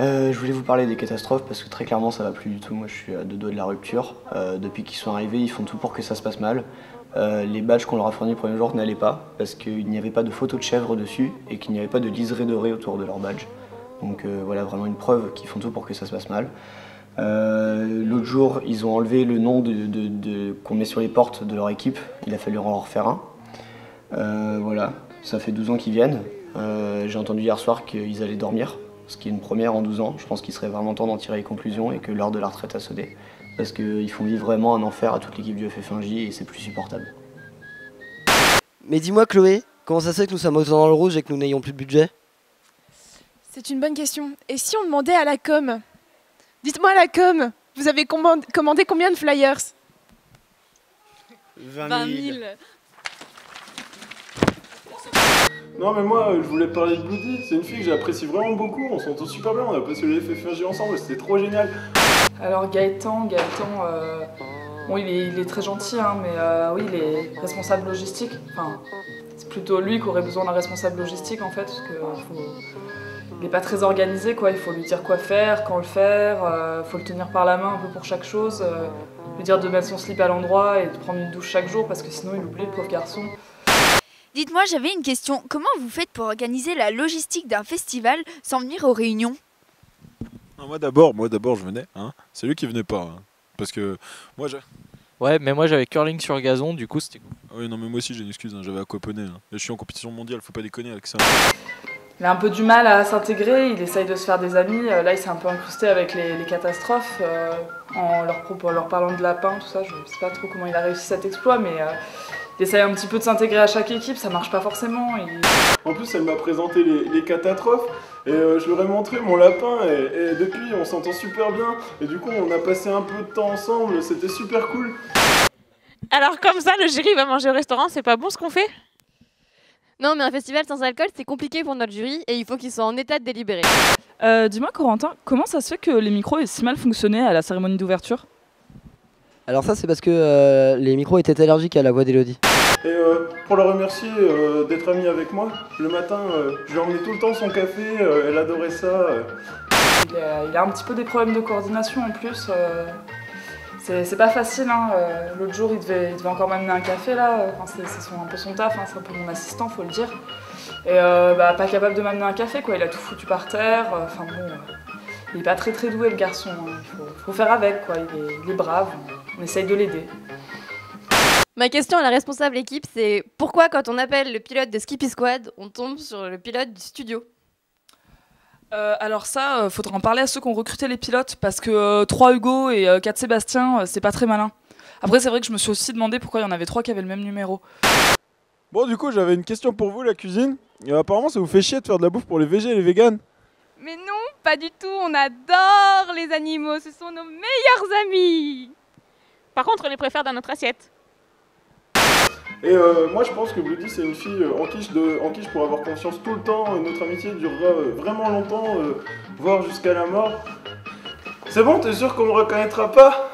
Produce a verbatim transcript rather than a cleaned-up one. Euh, je voulais vous parler des catastrophes parce que très clairement ça va plus du tout, moi je suis à deux doigts de la rupture. Euh, depuis qu'ils sont arrivés, ils font tout pour que ça se passe mal. Euh, les badges qu'on leur a fournis le premier jour n'allaient pas parce qu'il n'y avait pas de photo de chèvre dessus et qu'il n'y avait pas de liseré doré autour de leur badge. Donc euh, voilà vraiment une preuve qu'ils font tout pour que ça se passe mal. Euh, L'autre jour, ils ont enlevé le nom de, de, de, qu'on met sur les portes de leur équipe, il a fallu en leur faire un. Euh, voilà, ça fait douze ans qu'ils viennent. Euh, J'ai entendu hier soir qu'ils allaient dormir, ce qui est une première en douze ans. Je pense qu'il serait vraiment temps d'en tirer les conclusions et que l'heure de la retraite a sonné. Parce qu'ils font vivre vraiment un enfer à toute l'équipe du F F un J et c'est plus supportable. Mais dis-moi Chloé, comment ça se fait que nous sommes autant dans le rouge et que nous n'ayons plus de budget? C'est une bonne question. Et si on demandait à la com? Dites-moi à la com, vous avez commandé combien de flyers? vingt mille. Non mais moi je voulais parler de Bloody, c'est une fille que j'apprécie vraiment beaucoup, on s'entend super bien, on a passé le F F R J ensemble, c'était trop génial. Alors Gaëtan, Gaëtan, euh, bon il est, il est très gentil hein, mais euh, oui il est responsable logistique, enfin c'est plutôt lui qui aurait besoin d'un responsable logistique en fait, parce que faut, il n'est pas très organisé quoi, il faut lui dire quoi faire, quand le faire, il euh, faut le tenir par la main un peu pour chaque chose, euh, lui dire de mettre son slip à l'endroit et de prendre une douche chaque jour parce que sinon il oublie le pauvre garçon. Dites-moi, j'avais une question. Comment vous faites pour organiser la logistique d'un festival sans venir aux réunions? non, Moi d'abord, moi d'abord je venais. Hein. C'est lui qui venait pas. Hein. Parce que moi j'ai... Ouais, mais moi j'avais curling sur gazon, du coup c'était cool. Ah oui, non mais moi aussi j'ai une excuse, hein. J'avais aquaponé. Hein. Je suis en compétition mondiale, faut pas déconner avec ça. Il a un peu du mal à s'intégrer, il essaye de se faire des amis. Là il s'est un peu incrusté avec les, les catastrophes, euh, en leur, en leur parlant de lapin, tout ça. Je sais pas trop comment il a réussi cet exploit, mais... Euh, d'essayer un petit peu de s'intégrer à chaque équipe, ça marche pas forcément. Et... En plus, elle m'a présenté les, les catastrophes, et euh, je leur ai montré mon lapin, et, et depuis, on s'entend super bien. Et du coup, on a passé un peu de temps ensemble, c'était super cool. Alors comme ça, le jury va manger au restaurant, c'est pas bon ce qu'on fait? Non, mais un festival sans alcool, c'est compliqué pour notre jury, et il faut qu'ils soient en état de délibérer. Euh, Dis-moi, Corentin, comment ça se fait que les micros aient si mal fonctionné à la cérémonie d'ouverture? Alors ça c'est parce que euh, les micros étaient allergiques à la voix d'Elodie. Et euh, pour la remercier euh, d'être amie avec moi, le matin euh, je lui emmenais tout le temps son café, euh, elle adorait ça. Euh. Il, a, il a un petit peu des problèmes de coordination en plus, euh, c'est pas facile. Hein. Euh, L'autre jour il devait, il devait encore m'amener un café là, enfin, c'est un peu son taf, hein, c'est un peu mon assistant faut le dire. Et euh, bah, pas capable de m'amener un café quoi, il a tout foutu par terre, enfin bon... Euh, il n'est pas très très doué le garçon, hein. Il faut, faut faire avec quoi, il est, il est brave, on, on essaye de l'aider. Ma question à la responsable équipe c'est pourquoi quand on appelle le pilote de Skippy Squad, on tombe sur le pilote du studio? euh, Alors ça, euh, faudra en parler à ceux qui ont recruté les pilotes parce que euh, trois Hugo et euh, quatre Sébastien, euh, c'est pas très malin. Après c'est vrai que je me suis aussi demandé pourquoi il y en avait trois qui avaient le même numéro. Bon du coup j'avais une question pour vous la cuisine, et, euh, apparemment ça vous fait chier de faire de la bouffe pour les végés et les véganes? Mais non, pas du tout, on adore les animaux, ce sont nos meilleurs amis. Par contre, on les préfère dans notre assiette. Et euh, moi je pense que Bloody c'est une fille en qui, je, en qui je pourrais avoir confiance tout le temps, notre amitié durera vraiment longtemps, euh, voire jusqu'à la mort. C'est bon, t'es sûr qu'on me reconnaîtra pas?